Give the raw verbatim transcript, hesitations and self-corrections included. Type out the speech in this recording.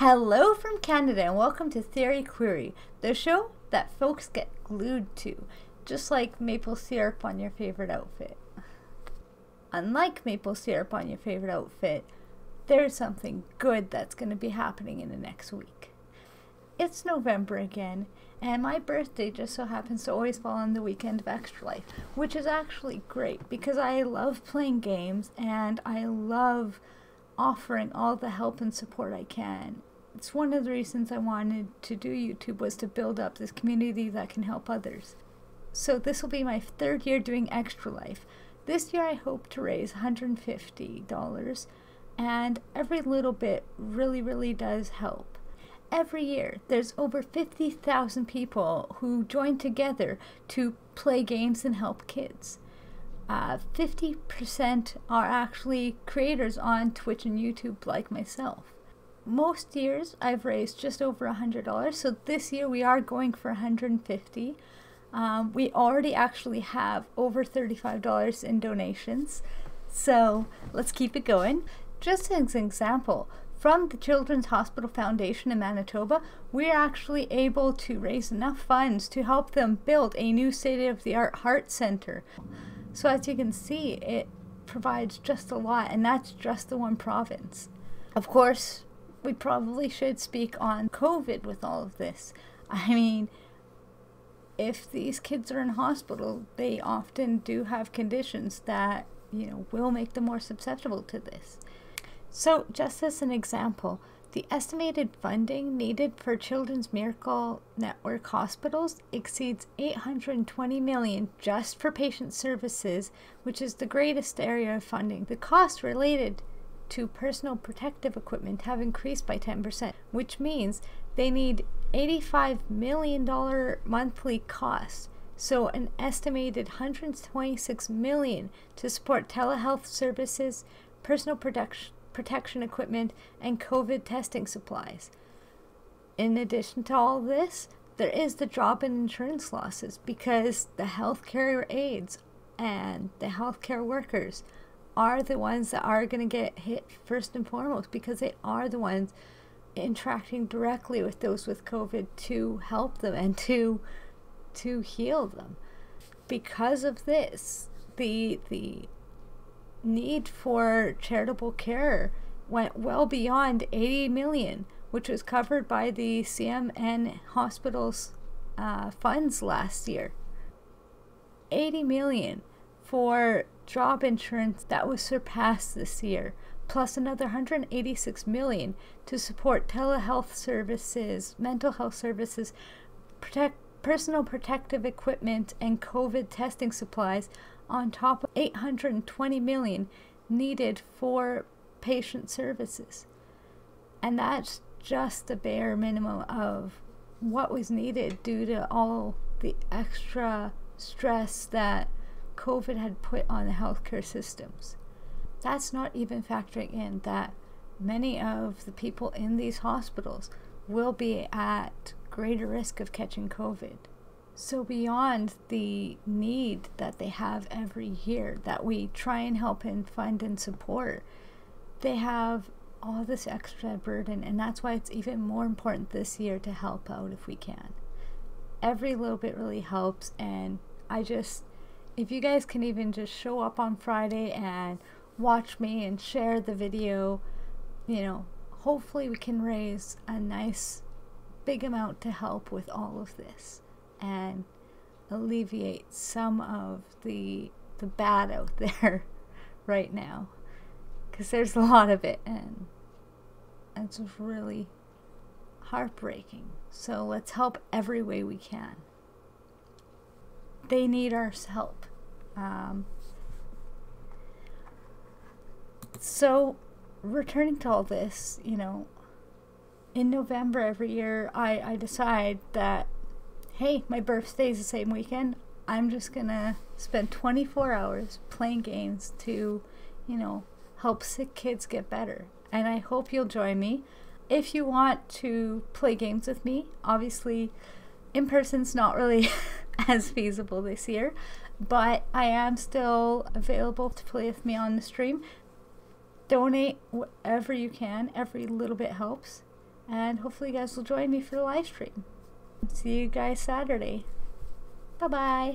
Hello from Canada and welcome to Theory Query, the show that folks get glued to, just like maple syrup on your favorite outfit. Unlike maple syrup on your favorite outfit, there's something good that's going to be happening in the next week. It's November again, and my birthday just so happens to always fall on the weekend of Extra Life, which is actually great because I love playing games and I love offering all the help and support I can. It's one of the reasons I wanted to do YouTube was to build up this community that can help others. So this will be my third year doing Extra Life. This year I hope to raise one hundred fifty dollars, and every little bit really, really does help. Every year, there's over fifty thousand people who join together to play games and help kids. Uh, fifty percent are actually creators on Twitch and YouTube like myself. Most years, I've raised just over one hundred dollars, so this year we are going for one hundred fifty dollars. Um, we already actually have over thirty-five dollars in donations, so let's keep it going. Just as an example, from the Children's Hospital Foundation of Manitoba, we're actually able to raise enough funds to help them build a new state-of-the-art heart center. So as you can see, it provides just a lot, and that's just the one province. Of course, we probably should speak on COVID with all of this. I mean, if these kids are in hospital, they often do have conditions that, you know, will make them more susceptible to this. So, just as an example, the estimated funding needed for Children's Miracle Network Hospitals exceeds eight hundred twenty million dollars just for patient services, which is the greatest area of funding. The costs related to personal protective equipment have increased by ten percent, which means they need eighty-five million dollars monthly costs. So an estimated one hundred twenty-six million dollars to support telehealth services, personal protection, protection equipment, and COVID testing supplies. In addition to all this, there is the drop in insurance losses because the healthcare aides and the healthcare workers are the ones that are going to get hit first and foremost because they are the ones interacting directly with those with COVID to help them and to to heal them. Because of this, the the need for charitable care went well beyond eighty million dollars, which was covered by the C M N hospitals uh, funds last year. eighty million dollars for job insurance that was surpassed this year, plus another one hundred eighty-six million dollars to support telehealth services, mental health services, protect personal protective equipment, and COVID testing supplies, on top of eight hundred twenty million dollars needed for patient services. And that's just the bare minimum of what was needed due to all the extra stress that COVID had put on the healthcare systems. That's not even factoring in that many of the people in these hospitals will be at greater risk of catching COVID. So beyond the need that they have every year that we try and help and fund and support, they have all this extra burden, and that's why it's even more important this year to help out if we can. Every little bit really helps, and I just, if you guys can even just show up on Friday and watch me and share the video, you know, hopefully we can raise a nice big amount to help with all of this and alleviate some of the the bad out there right now, because there's a lot of it and it's really heartbreaking. So let's help every way we can. They need our help. Um, so returning to all this, you know, in November every year I, I decide that, hey, my birthday's the same weekend, I'm just gonna spend twenty-four hours playing games to, you know, help sick kids get better. And I hope you'll join me. If you want to play games with me, obviously in person's not really as feasible this year, but I am still available to play with me on the stream. Donate whatever you can, every little bit helps. and hopefully you guys will join me for the live stream. See you guys Saturday. Bye bye.